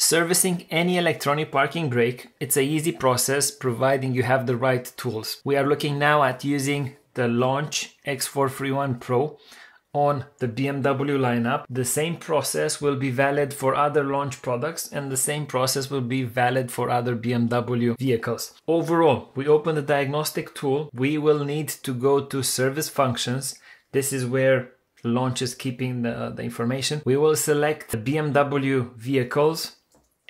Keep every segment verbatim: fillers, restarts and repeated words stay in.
Servicing any electronic parking brake, it's an easy process providing you have the right tools. We are looking now at using the Launch X four thirty-one Pro on the B M W lineup. The same process will be valid for other Launch products, and the same process will be valid for other B M W vehicles. Overall, we open the diagnostic tool. We will need to go to service functions. This is where Launch is keeping the, the information. We will select the B M W vehicles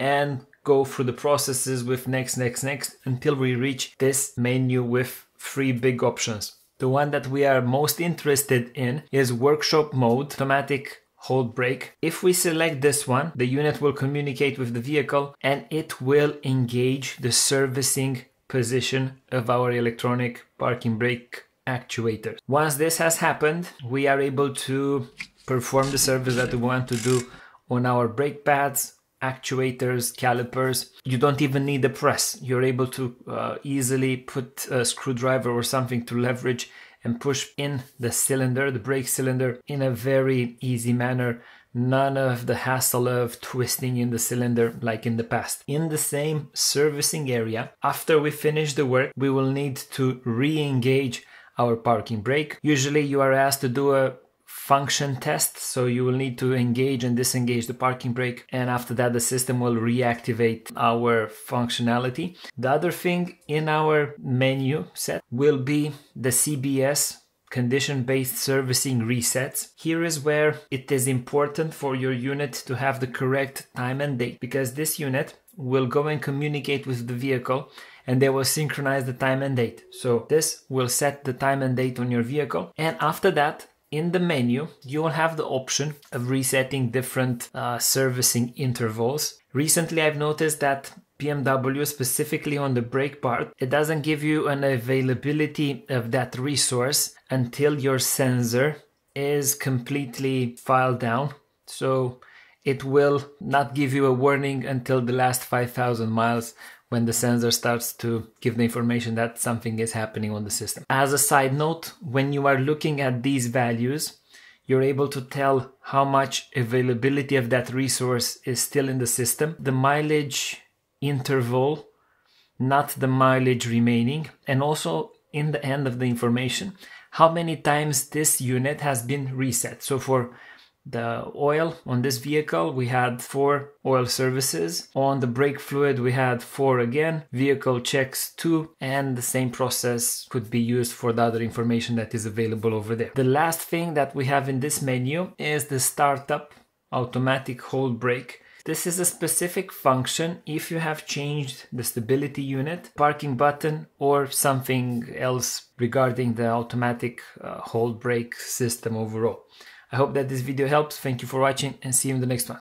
and go through the processes with next, next, next until we reach this menu with three big options. The one that we are most interested in is workshop mode, automatic hold brake. If we select this one, the unit will communicate with the vehicle and it will engage the servicing position of our electronic parking brake actuators. Once this has happened, we are able to perform the service that we want to do on our brake pads, actuators, calipers. You don't even need a press. You're able to uh, easily put a screwdriver or something to leverage and push in the cylinder, the brake cylinder, in a very easy manner. None of the hassle of twisting in the cylinder like in the past. In the same servicing area, after we finish the work, we will need to re-engage our parking brake. Usually you are asked to do a function test, so you will need to engage and disengage the parking brake, and after that the system will reactivate our functionality. The other thing in our menu set will be the C B S, condition-based servicing resets. Here is where it is important for your unit to have the correct time and date, because this unit will go and communicate with the vehicle and they will synchronize the time and date. So this will set the time and date on your vehicle, and after that in the menu, you will have the option of resetting different uh, servicing intervals. Recently, I've noticed that B M W, specifically on the brake part, it doesn't give you an availability of that resource until your sensor is completely filed down. So it will not give you a warning until the last five thousand miles, when the sensor starts to give the information that something is happening on the system. As a side note, when you are looking at these values, you're able to tell how much availability of that resource is still in the system, the mileage interval, not the mileage remaining, and also in the end of the information, how many times this unit has been reset. So for the oil on this vehicle, we had four oil services. On the brake fluid, we had four again. Vehicle checks two, and the same process could be used for the other information that is available over there. The last thing that we have in this menu is the startup automatic hold brake. This is a specific function if you have changed the stability unit, parking button, or something else regarding the automatic uh, hold brake system overall. I hope that this video helps. Thank you for watching and see you in the next one.